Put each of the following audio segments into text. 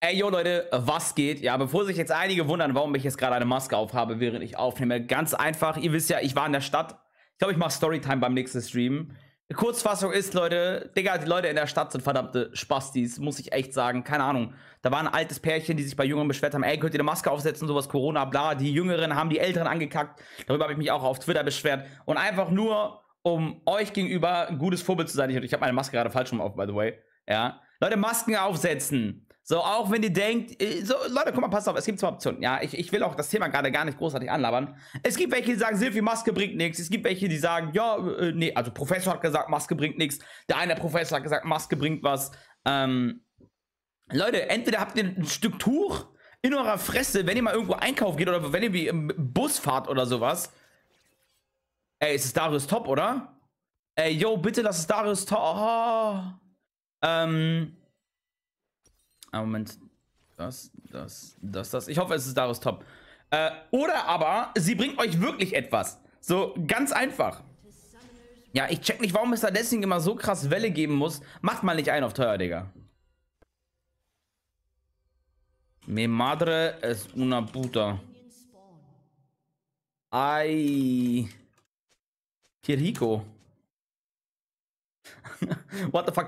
Ey, yo Leute, was geht? Ja, bevor sich jetzt einige wundern, warum ich jetzt gerade eine Maske aufhabe, während ich aufnehme. Ganz einfach, ihr wisst ja, ich war in der Stadt. Ich glaube, ich mache Storytime beim nächsten Stream. Die Kurzfassung ist, Leute, Digga, die Leute in der Stadt sind verdammte Spastis, muss ich echt sagen. Keine Ahnung. Da war ein altes Pärchen, die sich bei Jüngeren beschwert haben. Ey, könnt ihr eine Maske aufsetzen, sowas, Corona, bla. Die Jüngeren haben die Älteren angekackt. Darüber habe ich mich auch auf Twitter beschwert. Und einfach nur, um euch gegenüber ein gutes Vorbild zu sein. Ich habe meine Maske gerade falsch rum auf, by the way. Ja. Leute, Masken aufsetzen. So, auch wenn ihr denkt, so, Leute, guck mal, passt auf, es gibt zwei Optionen. Ja, ich will auch das Thema gerade gar nicht großartig anlabern. Es gibt welche, die sagen, Silvi, Maske bringt nichts. Es gibt welche, die sagen, ja, nee, also Professor hat gesagt, Maske bringt nichts. Der Professor hat gesagt, Maske bringt was. Leute, entweder habt ihr ein Stück Tuch in eurer Fresse, wenn ihr mal irgendwo einkaufen geht oder wenn ihr wie im Bus fahrt oder sowas. Ey, ist es Darius top, oder? Ey, yo, bitte, das ist Darius top. Oh. Moment, das. Ich hoffe, es ist Darius top. Oder aber, sie bringt euch wirklich etwas. So, ganz einfach. Ja, ich check nicht, warum es da deswegen immer so krass Welle geben muss. Macht mal nicht ein auf teuer, Digga. Me madre es una puta. Ay. Kiriko. What the fuck?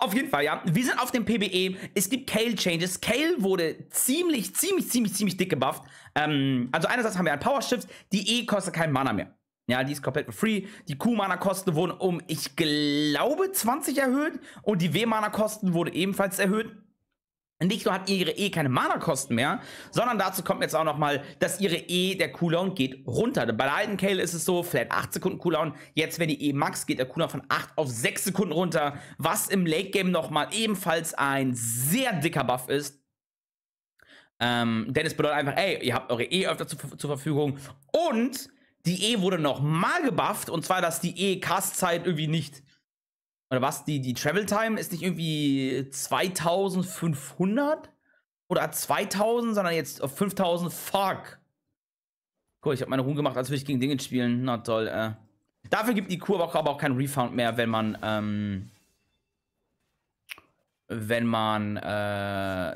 Auf jeden Fall, ja. Wir sind auf dem PBE. Es gibt Kayle-Changes. Kayle wurde ziemlich dick gebufft. Also einerseits haben wir einen Power-Shift. Die E kostet keinen Mana mehr. Ja, die ist komplett free. Die Q-Mana-Kosten wurden um, ich glaube, 20 erhöht. Und die W-Mana-Kosten wurde ebenfalls erhöht. Nicht nur hat ihre E keine Mana-Kosten mehr, sondern dazu kommt jetzt auch nochmal, dass ihre E, der Cooldown geht runter. Bei der alten Kayle ist es so, vielleicht 8 Sekunden Cooldown. Jetzt, wenn die E max, geht der Cooldown von 8 auf 6 Sekunden runter, was im Late-Game nochmal ebenfalls ein sehr dicker Buff ist. Denn es bedeutet einfach, ey, ihr habt eure E öfter zur Verfügung. Und die E wurde nochmal gebufft, und zwar, dass die E-Cast-Zeit irgendwie nicht... Oder was? Die Travel-Time ist nicht irgendwie 2500? Oder 2000, sondern jetzt auf 5000. Fuck. Cool, ich habe meine Ruhe gemacht, als würde ich gegen Dinge spielen. Na toll, Dafür gibt die Kurve aber auch keinen Refund mehr, wenn man,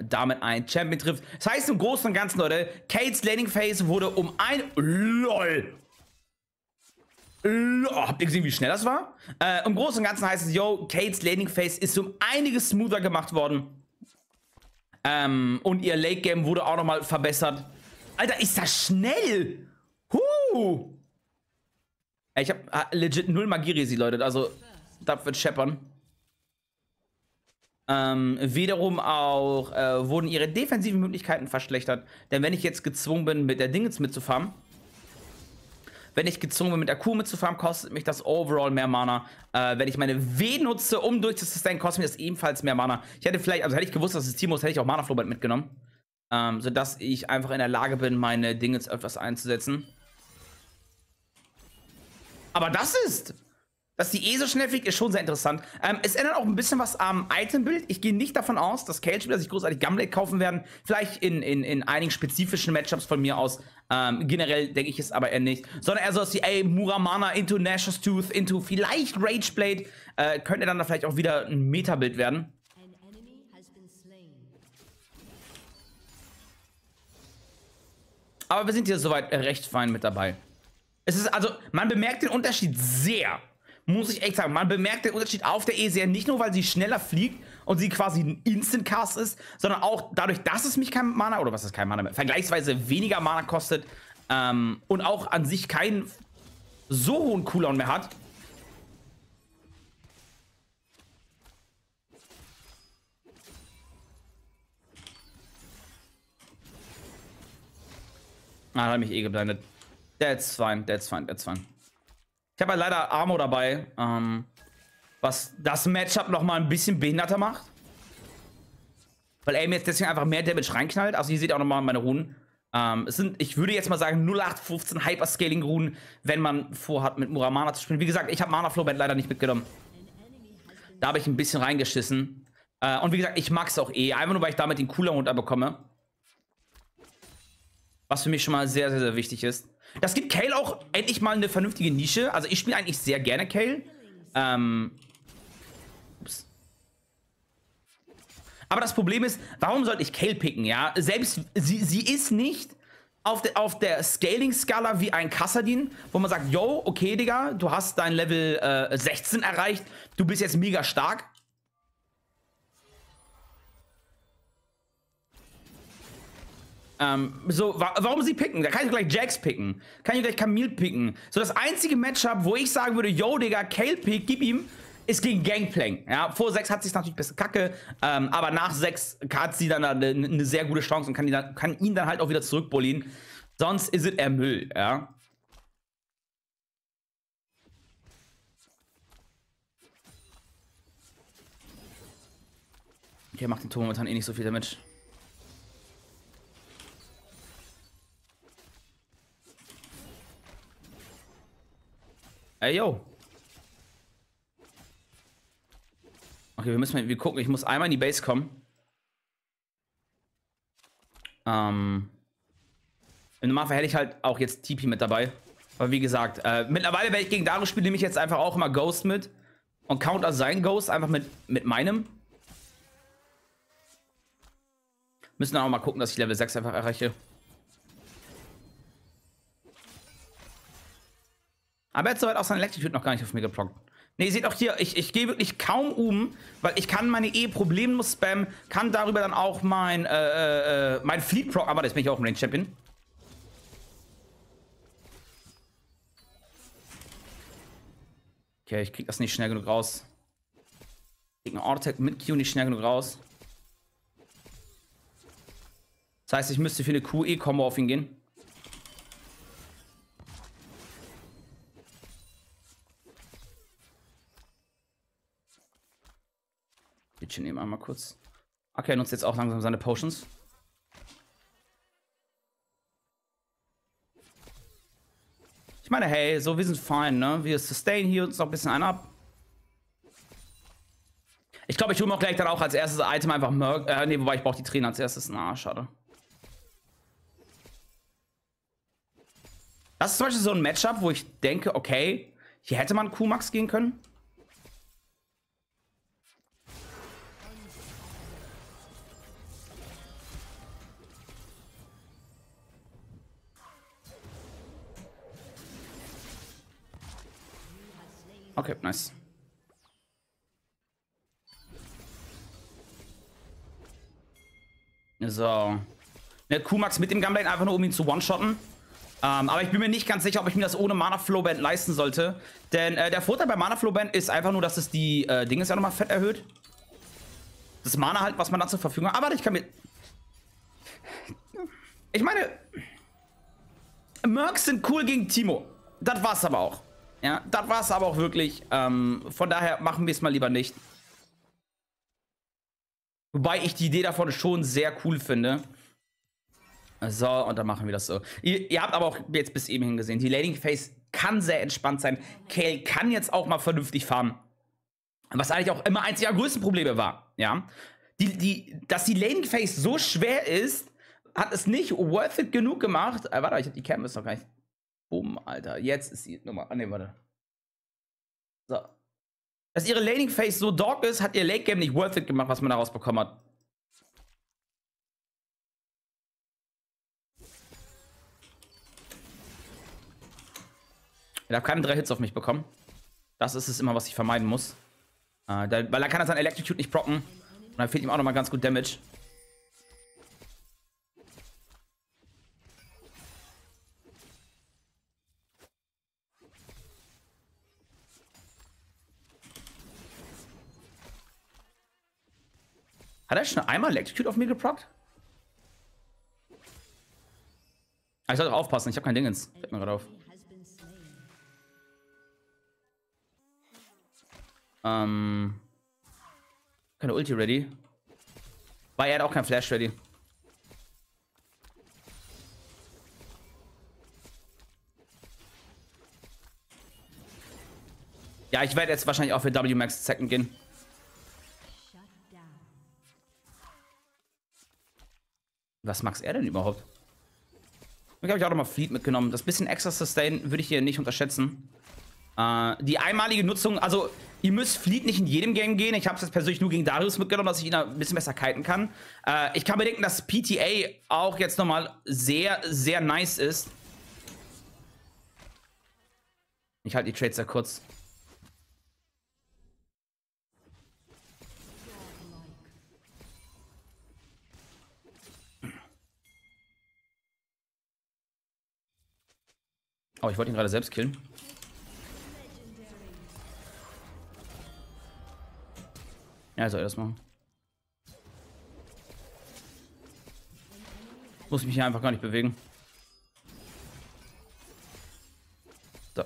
damit einen Champion trifft. Das heißt im Großen und Ganzen, Leute, Kates Laning-Phase wurde um ein... LOL! Habt ihr gesehen, wie schnell das war? Im Großen und Ganzen heißt es, yo, Kates Laning Phase ist um einiges smoother gemacht worden. Und ihr Late Game wurde auch nochmal verbessert. Alter, ist das schnell! Huh! Ich hab legit null Magie-Resi, Leute, also das wird scheppern. Wiederum auch wurden ihre defensiven Möglichkeiten verschlechtert. Denn wenn ich jetzt gezwungen bin, mit der Dingens mitzufarmen, wenn ich gezwungen bin, mit der Q mitzufahren, kostet mich das overall mehr Mana. Wenn ich meine W nutze, um durchzusustainen, kostet mir das ebenfalls mehr Mana. Ich hätte vielleicht, also hätte ich gewusst, dass es Timo ist, hätte ich auch Manaflow Band mitgenommen. Sodass ich einfach in der Lage bin, meine Dinge jetzt etwas einzusetzen. Aber das ist... Dass die E so schnell fliegt, ist schon sehr interessant. Es ändert auch ein bisschen was am Itembild. Ich gehe nicht davon aus, dass Kayle-Spieler sich großartig Gunblade kaufen werden. Vielleicht in einigen spezifischen Matchups von mir aus. Generell denke ich es aber eher nicht. Sondern eher so aus wie, ey, Muramana into Nashor's Tooth into vielleicht Rageblade. Könnte dann da vielleicht auch wieder ein Metabild werden. Aber wir sind hier soweit recht fein mit dabei. Es ist also, man bemerkt den Unterschied sehr. Muss ich echt sagen, man bemerkt den Unterschied auf der E sehr, nicht nur, weil sie schneller fliegt und sie quasi ein Instant-Cast ist, sondern auch dadurch, dass es mich kein Mana, oder was ist kein Mana mehr, vergleichsweise weniger Mana kostet und auch an sich keinen so hohen Cooldown mehr hat. Ah, da hat mich eh geblendet. That's fine, that's fine, that's fine. Ich habe halt leider Armor dabei, was das Matchup nochmal ein bisschen behinderter macht. Weil er mir jetzt deswegen einfach mehr Damage reinknallt. Also ihr seht auch nochmal meine Runen. Es sind, ich würde jetzt mal sagen, 0815 Hyperscaling-Runen, wenn man vorhat, mit Muramana zu spielen. Wie gesagt, ich habe Manaflow Band leider nicht mitgenommen. Da habe ich ein bisschen reingeschissen. Und wie gesagt, ich mag es auch eh. Einfach nur, weil ich damit den Cooler runterbekomme. Was für mich schon mal sehr, sehr, sehr wichtig ist. Das gibt Kayle auch endlich mal eine vernünftige Nische. Also ich spiele eigentlich sehr gerne Kayle. Aber das Problem ist, warum sollte ich Kayle picken, ja? Selbst, sie ist nicht auf der Scaling-Skala wie ein Kassadin, wo man sagt, yo, okay, Digga, du hast dein Level 16 erreicht, du bist jetzt mega stark. Warum sie picken? Da kann ich gleich Jax picken. Kann ich gleich Camille picken. So, das einzige Matchup, wo ich sagen würde, yo, Digga, Kayle pick, gib ihm, ist gegen Gangplank. Ja, vor 6 hat sie es natürlich ein bisschen kacke, aber nach 6 hat sie dann eine sehr gute Chance und kann ihn dann halt auch wieder zurückbullen. Sonst ist es er Müll, ja. Okay, macht den Turm momentan eh nicht so viel Damage. Ey, yo. Okay, wir müssen mal gucken. Ich muss einmal in die Base kommen. Im Normalfall hätte ich halt auch jetzt TP mit dabei. Aber wie gesagt, mittlerweile, wenn ich gegen Darius spiele, nehme ich jetzt einfach auch immer Ghost mit. Und counter sein Ghost einfach mit meinem. Müssen dann auch mal gucken, dass ich Level 6 einfach erreiche. Aber er hat soweit auch sein Electrocute noch gar nicht auf mir geblockt. Ne, ihr seht auch hier, ich gehe wirklich kaum um, weil ich kann meine E problemlos spammen, kann darüber dann auch mein Fleet proc. Aber jetzt bin ich auch im Range Champion. Okay, ich krieg das nicht schnell genug raus. Ich krieg einen Auto-Attack mit Q nicht schnell genug raus. Das heißt, ich müsste für eine QE-Kombo auf ihn gehen. Nehmen einmal kurz. Okay, er nutzt jetzt auch langsam seine Potions. Ich meine, hey, so, wir sind fein, ne? Wir sustain hier uns noch ein bisschen einen ab. Ich glaube, ich hole mir auch gleich dann auch als erstes Item einfach Merc. Ne, wobei ich brauche die Tränen als erstes. Na, schade. Das ist zum Beispiel so ein Matchup, wo ich denke, okay, hier hätte man Q-Max gehen können. Okay, nice. So. Ne, Q-Max mit dem Gunblade einfach nur, um ihn zu one-shotten. Aber ich bin mir nicht ganz sicher, ob ich mir das ohne Manaflow Band leisten sollte. Denn der Vorteil bei Manaflow Band ist einfach nur, dass es die Dinge ja nochmal fett erhöht. Das Mana halt, was man da zur Verfügung hat. Aber ich kann mir... Ich meine... Mercs sind cool gegen Timo. Das war's aber auch. Ja, das war's aber auch wirklich. Von daher machen wir es mal lieber nicht. Wobei ich die Idee davon schon sehr cool finde. So, und dann machen wir das so. Ihr habt aber auch jetzt bis eben hingesehen, die Laning Phase kann sehr entspannt sein. Kayle kann jetzt auch mal vernünftig farmen. Was eigentlich auch immer eins der größten Probleme war. Ja, dass die Laning Phase so schwer ist, hat es nicht worth it genug gemacht. Warte, ich hab die Cam noch gar nicht. Alter, jetzt ist die Nummer. Ne, warte. So. Dass ihre Laning Phase so dark ist, hat ihr Late Game nicht worth it gemacht, was man daraus bekommen hat. Ich habe keine 3 Hits auf mich bekommen. Das ist es immer, was ich vermeiden muss. Weil er kann sein Electrocute nicht procken. Und dann fehlt ihm auch nochmal ganz gut Damage. Hat er schon einmal Electrocute auf mir geprockt? Ich sollte aufpassen, ich habe kein Dingens. Fällt mir gerade auf. Keine Ulti ready. Weil er hat auch kein Flash ready. Ja, ich werde jetzt wahrscheinlich auch für W-Max Second gehen. Was macht er denn überhaupt? Ich habe ich auch nochmal Fleet mitgenommen. Das bisschen extra Sustain würde ich hier nicht unterschätzen. Die einmalige Nutzung, also Ihr müsst Fleet nicht in jedem Game gehen. Ich habe es jetzt persönlich nur gegen Darius mitgenommen, dass ich ihn ein bisschen besser kiten kann. Ich kann mir denken, dass PTA auch jetzt nochmal sehr, sehr nice ist. Ich halte die Trades da kurz. Oh, ich wollte ihn gerade selbst killen. Ja, soll er das machen. Muss mich hier einfach gar nicht bewegen. So.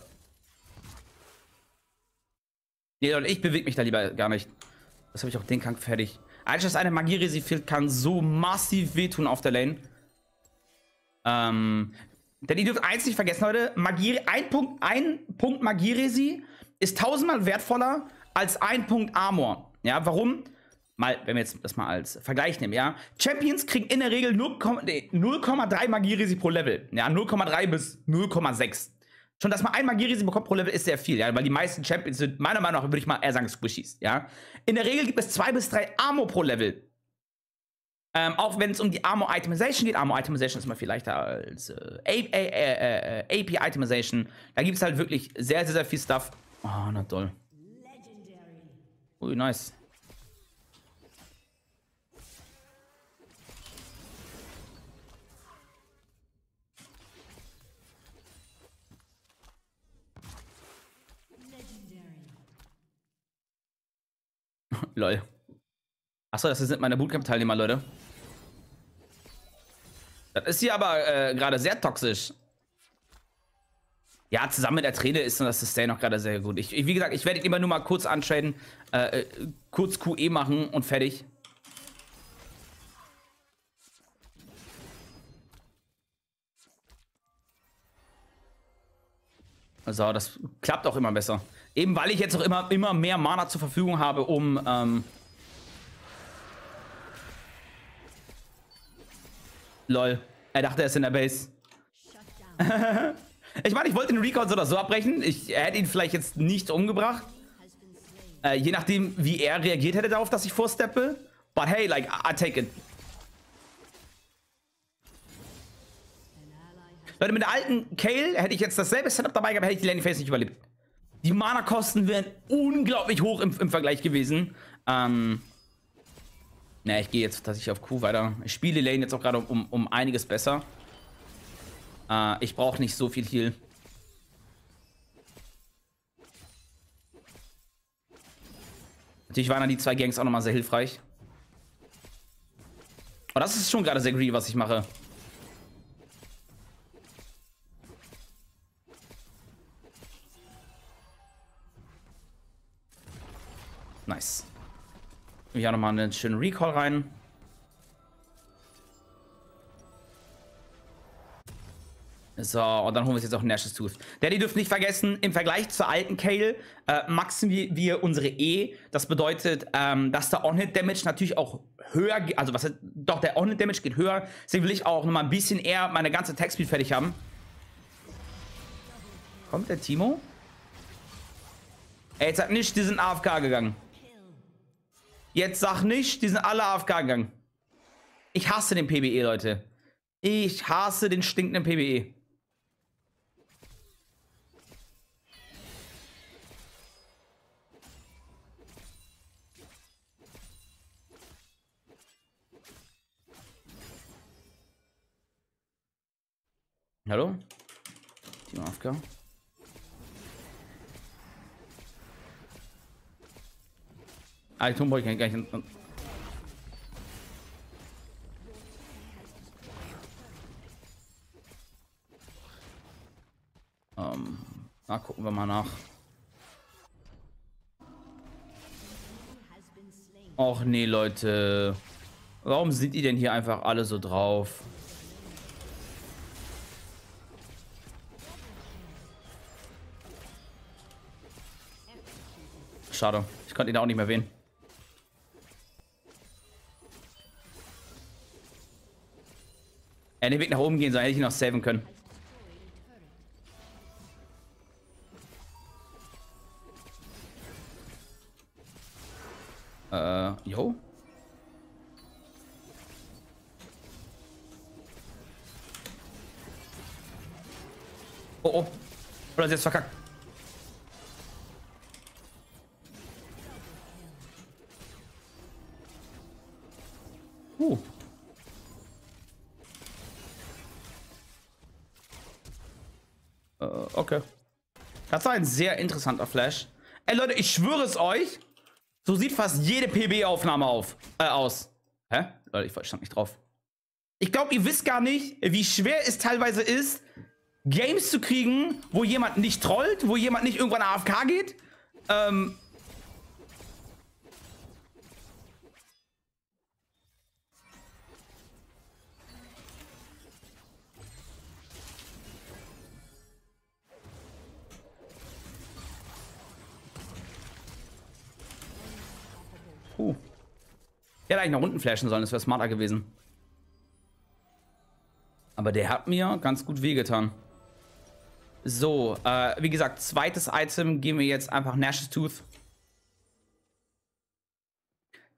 Nee, und ich bewege mich da lieber gar nicht. Das habe ich auch den Kampf fertig. Eigentlich ist eine Magie-Resi fehlt, kann so massiv wehtun auf der Lane. Denn ihr dürft eins nicht vergessen, Leute. Magie, ein Punkt Magie-Resi ist 1000-mal wertvoller als ein Punkt Armor. Ja, warum? Mal, wenn wir jetzt das mal als Vergleich nehmen, ja. Champions kriegen in der Regel 0,3 Magie-Resi pro Level. Ja, 0,3 bis 0,6. Schon, dass man ein Magie-Resi bekommt pro Level, ist sehr viel, ja. Weil die meisten Champions sind, meiner Meinung nach, würde ich mal eher sagen, Squishies, ja. In der Regel gibt es 2 bis 3 Armor pro Level. Auch wenn es um die Armor-Itemization geht. Armor-Itemization ist mal viel leichter als AP-Itemization. Da gibt es halt wirklich sehr, sehr, sehr viel Stuff. Oh, na toll. Ui, nice. Lol. Achso, das sind meine Bootcamp-Teilnehmer, Leute. Das ist hier aber gerade sehr toxisch. Ja, zusammen mit der Träne ist das Sustain noch gerade sehr gut. Wie gesagt, ich werde ihn immer nur mal kurz antraden, kurz QE machen und fertig. So, das klappt auch immer besser. Eben weil ich jetzt auch immer mehr Mana zur Verfügung habe, um... Lol, er dachte, er ist in der Base. Ich meine, ich wollte den Rekord so oder so abbrechen. Er hätte ihn vielleicht jetzt nicht umgebracht. Je nachdem, wie er reagiert hätte darauf, dass ich vorsteppe. But hey, like, I take it. Leute, mit der alten Kayle hätte ich jetzt dasselbe Setup dabei gehabt, hätte ich die Landing Phase nicht überlebt. Die Mana-Kosten wären unglaublich hoch im Vergleich gewesen. Na, ich gehe jetzt tatsächlich auf Q weiter. Ich spiele Lane jetzt auch gerade um einiges besser. Ich brauche nicht so viel Heal. Natürlich waren dann die 2 Gangs auch nochmal sehr hilfreich. Aber das ist schon gerade sehr greedy, was ich mache. Nice. Ich auch nochmal einen schönen Recall rein. So, und dann holen wir jetzt auch Nashor's Tooth. Denn ihr dürft nicht vergessen, im Vergleich zur alten Kayle maxen wir unsere E. Das bedeutet, dass der On-Hit-Damage natürlich auch höher geht. Also, doch, der On-Hit-Damage geht höher. Deswegen will ich auch nochmal ein bisschen eher meine ganze Attack-Speed fertig haben. Kommt der Timo? Ey, jetzt sagt nicht, die sind AFK gegangen. Jetzt sag nicht, die sind alle AFK gegangen. Ich hasse den PBE, Leute. Ich hasse den stinkenden PBE. Hallo? Team AFK. Ah, ich brauche gar nicht. Na, gucken wir mal nach. Och nee, Leute. Warum sind die denn hier einfach alle so drauf? Schade. Ich konnte ihn auch nicht mehr wählen. Er hätte den Weg nach oben gehen sollen, hätte ich ihn noch saven können. Oh, oh. Oder sie ist verkackt. Okay. Das war ein sehr interessanter Flash. Ey, Leute, ich schwöre es euch. So sieht fast jede PBE-Aufnahme aus. Hä? Leute, ich stand nicht drauf. Ich glaube, ihr wisst gar nicht, wie schwer es teilweise ist, Games zu kriegen, wo jemand nicht trollt, wo jemand nicht irgendwann AFK geht. Der hätte eigentlich nach unten flashen sollen, das wäre smarter gewesen. Aber der hat mir ganz gut wehgetan. So, wie gesagt, zweites Item gehen wir jetzt einfach Nashor's Tooth.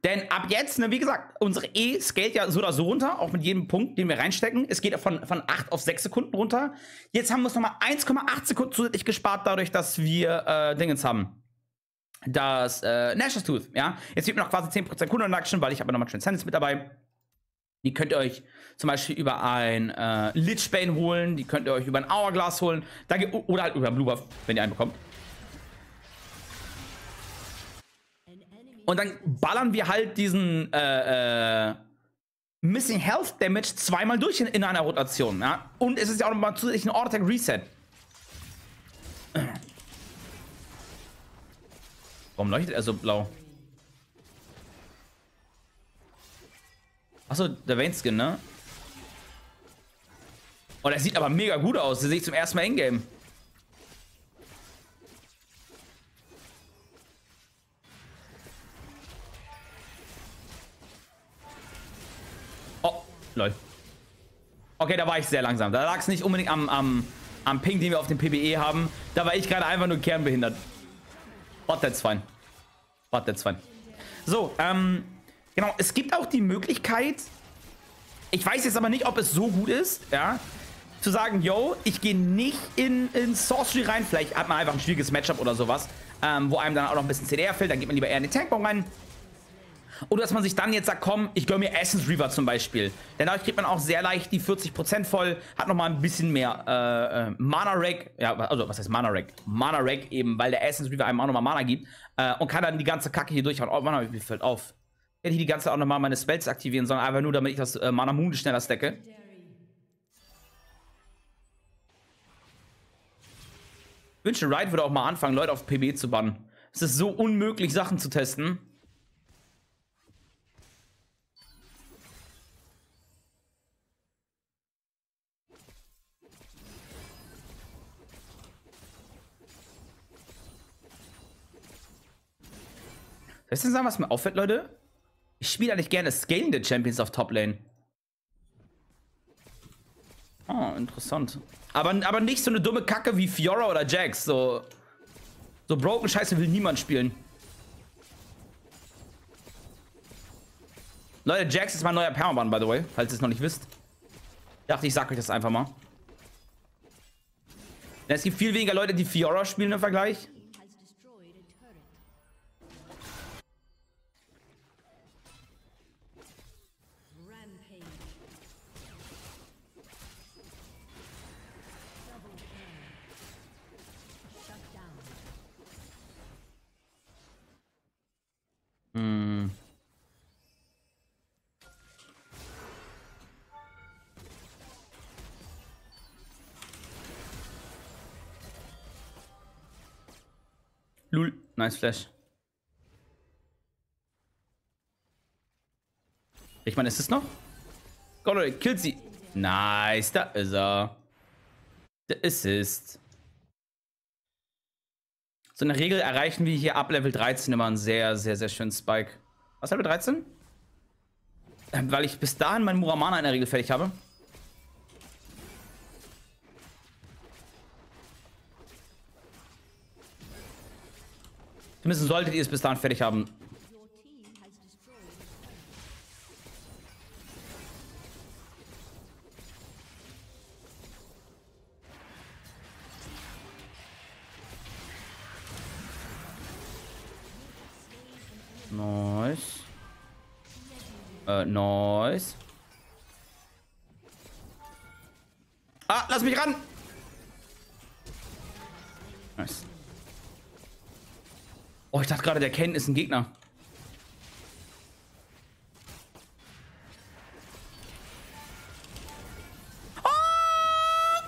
Denn ab jetzt, ne, wie gesagt, unsere E scaled ja so oder so runter, auch mit jedem Punkt, den wir reinstecken. Es geht von 8 auf 6 Sekunden runter. Jetzt haben wir uns nochmal 1,8 Sekunden zusätzlich gespart, dadurch, dass wir Dingens haben. Das Nashor's Tooth, ja. Jetzt gibt mir noch quasi 10% Kundenreduction, weil ich habe nochmal Transcendence mit dabei. Die könnt ihr euch zum Beispiel über ein Lichbane holen, die könnt ihr euch über ein Hourglass holen, da oder halt über Blue Buff, wenn ihr einen bekommt. Und dann ballern wir halt diesen Missing Health Damage zweimal durch in einer Rotation, ja. Und es ist ja auch nochmal zusätzlich ein Auto-Attack Reset. Warum leuchtet er so blau? Achso, der Vayne-Skin, ne? Oh, der sieht aber mega gut aus. Den sehe ich zum ersten Mal in-game. Oh, lol. Okay, da war ich sehr langsam. Da lag es nicht unbedingt am Ping, den wir auf dem PBE haben. Da war ich gerade einfach nur kernbehindert. But that's fine. But that's fine. So, genau, es gibt auch die Möglichkeit, ich weiß jetzt aber nicht, ob es so gut ist, ja, zu sagen, yo, ich gehe nicht in Sorcery rein, vielleicht hat man einfach ein schwieriges Matchup oder sowas, wo einem dann auch noch ein bisschen CDR fehlt, dann geht man lieber eher in den Tankbomb rein. Oder dass man sich dann jetzt sagt, komm, ich gönne mir Essence Reaver zum Beispiel. Denn dadurch kriegt man auch sehr leicht die 40% voll, hat nochmal ein bisschen mehr Mana-Rack. Ja, also, was heißt Mana-Rack? Mana-Rack eben, weil der Essence Reaver einem auch nochmal Mana gibt. Und kann dann die ganze Kacke hier durchhauen. Oh, Mana, mir fällt auf. Ich hätte hier die ganze Zeit auch nochmal meine Spells aktivieren sollen, einfach nur, damit ich das Mana-Moon schneller stacke. Ich wünsche, Riot würde auch mal anfangen, Leute auf PB zu bannen. Es ist so unmöglich, Sachen zu testen. Soll ich denn sagen, was mir auffällt, Leute? Ich spiele eigentlich gerne scalende Champions auf Top-Lane. Oh, interessant. Aber nicht so eine dumme Kacke wie Fiora oder Jax. So broken Scheiße will niemand spielen. Leute, Jax ist mein neuer Permaban, by the way, falls ihr es noch nicht wisst. Ich dachte, ich sag euch das einfach mal. Es gibt viel weniger Leute, die Fiora spielen im Vergleich. Lul, nice Flash. Ich meine, ist es noch? Go, Leute, killt sie. Nice, da ist er. Der Assist. So in der Regel erreichen wir hier ab Level 13 immer einen sehr, sehr, sehr schönen Spike. Was, Level 13? Weil ich bis dahin meinen Muramana in der Regel fertig habe. Zumindest solltet ihr es bis dahin fertig haben. Nice. Ah, lass mich ran! Nice. Oh, ich dachte gerade, der Ken ist ein Gegner.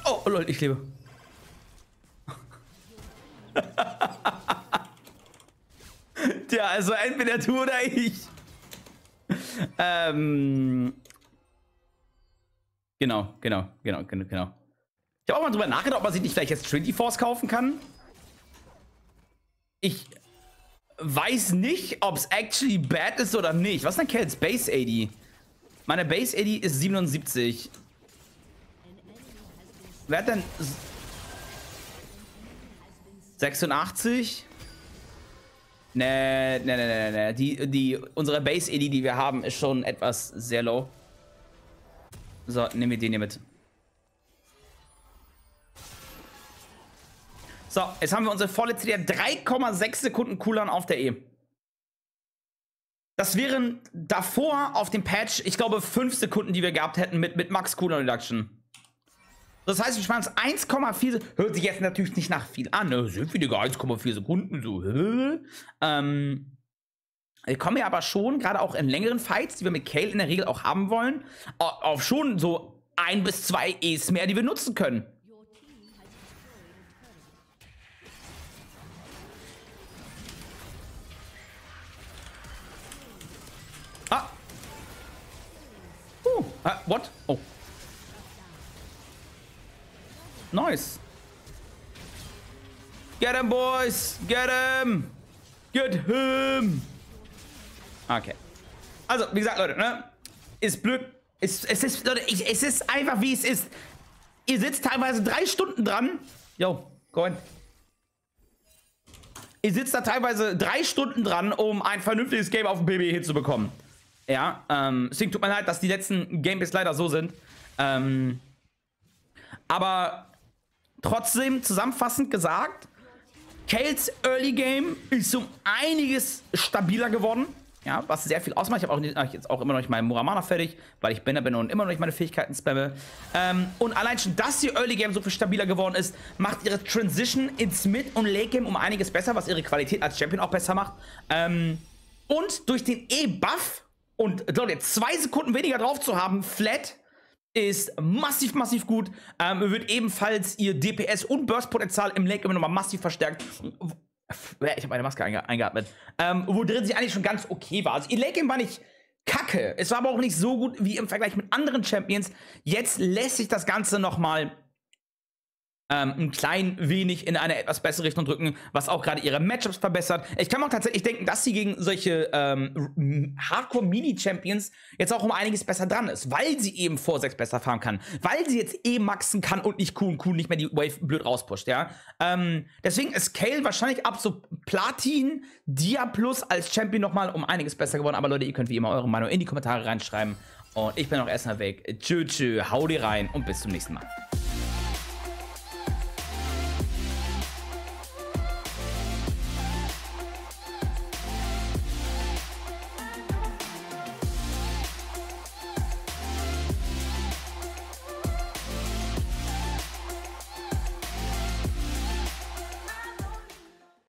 Oh, oh lol, ich lebe. Tja, also entweder du oder ich. Genau. Ich habe auch mal drüber nachgedacht, ob man sich nicht vielleicht jetzt Trinity Force kaufen kann. Ich weiß nicht, ob es actually bad ist oder nicht. Was ist denn Kells Base AD? Meine Base AD ist 77. Wer hat denn 86? Nee. Unsere Base AD, die wir haben, ist schon etwas sehr low. So, nehmen wir den hier mit. So, jetzt haben wir unsere vorletzte, der 3,6 Sekunden Cooldown auf der E. Das wären davor auf dem Patch, ich glaube, 5 Sekunden, die wir gehabt hätten mit Max Cooldown Reduction. Das heißt, wir sparen uns 1,4, hört sich jetzt natürlich nicht nach viel an, ne? Sind wir sogar 1,4 Sekunden, so, wir kommen ja aber schon, gerade auch in längeren Fights, die wir mit Kayle in der Regel auch haben wollen, auf schon so 1 bis 2 E's mehr, die wir nutzen können. What? Oh. Nice. Get him, boys. Get him. Get him. Okay. Also, wie gesagt, Leute, ne? Ist blöd. Es ist, Leute, es ist einfach, wie es ist. Ihr sitzt teilweise 3 Stunden dran. Yo, go in. Ihr sitzt da teilweise 3 Stunden dran, um ein vernünftiges Game auf dem PBE hinzubekommen. Ja, deswegen tut mir leid, dass die letzten Gameplays leider so sind. Aber trotzdem, zusammenfassend gesagt, Kayles Early Game ist um einiges stabiler geworden. Ja, was sehr viel ausmacht. Ich habe auch jetzt auch immer noch nicht meinen Muramana fertig, weil ich Banner bin und immer noch nicht meine Fähigkeiten spamme. Und allein schon, dass ihr Early Game so viel stabiler geworden ist, macht ihre Transition ins Mid- und Late Game um einiges besser, was ihre Qualität als Champion auch besser macht. Und durch den E-Buff und Leute, 2 Sekunden weniger drauf zu haben, flat, ist massiv, massiv gut. Wird ebenfalls ihr DPS und Burst-Potenzial im Late Game nochmal massiv verstärkt. Ich habe meine Maske eingeatmet. Wodrin sie eigentlich schon ganz okay war. Also ihr Late Game war nicht kacke. Es war aber auch nicht so gut wie im Vergleich mit anderen Champions. Jetzt lässt sich das Ganze nochmal ein klein wenig in eine etwas bessere Richtung drücken, was auch gerade ihre Matchups verbessert. Ich kann mir auch tatsächlich denken, dass sie gegen solche Hardcore-Mini-Champions jetzt auch um einiges besser dran ist, weil sie eben vor 6 besser fahren kann, weil sie jetzt eh maxen kann und nicht Q nicht mehr die Wave blöd rauspusht, ja. Deswegen ist Kayle wahrscheinlich ab so Platin, Dia Plus als Champion nochmal um einiges besser geworden. Aber Leute, ihr könnt wie immer eure Meinung in die Kommentare reinschreiben. Und ich bin auch erstmal weg. Tschö, tschö, hau die rein und bis zum nächsten Mal.